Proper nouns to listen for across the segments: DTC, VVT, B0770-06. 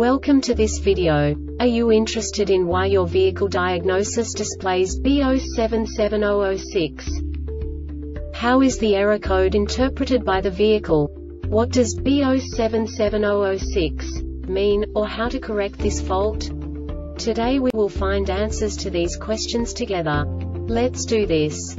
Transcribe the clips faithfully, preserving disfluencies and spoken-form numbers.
Welcome to this video. Are you interested in why your vehicle diagnosis displays B zero seven seven zero dash zero six? How is the error code interpreted by the vehicle? What does B zero seven seven zero dash zero six mean, or how to correct this fault? Today we will find answers to these questions together. Let's do this.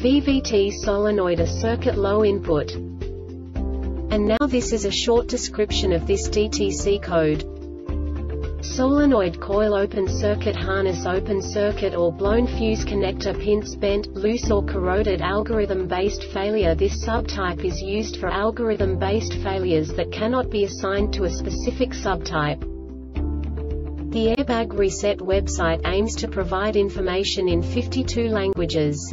V V T solenoid, a circuit low input. And now this is a short description of this D T C code. Solenoid coil, open circuit harness, open circuit or blown fuse, connector pins bent, loose or corroded. Algorithm-based failure. This subtype is used for algorithm-based failures that cannot be assigned to a specific subtype. The Airbag Reset website aims to provide information in fifty-two languages.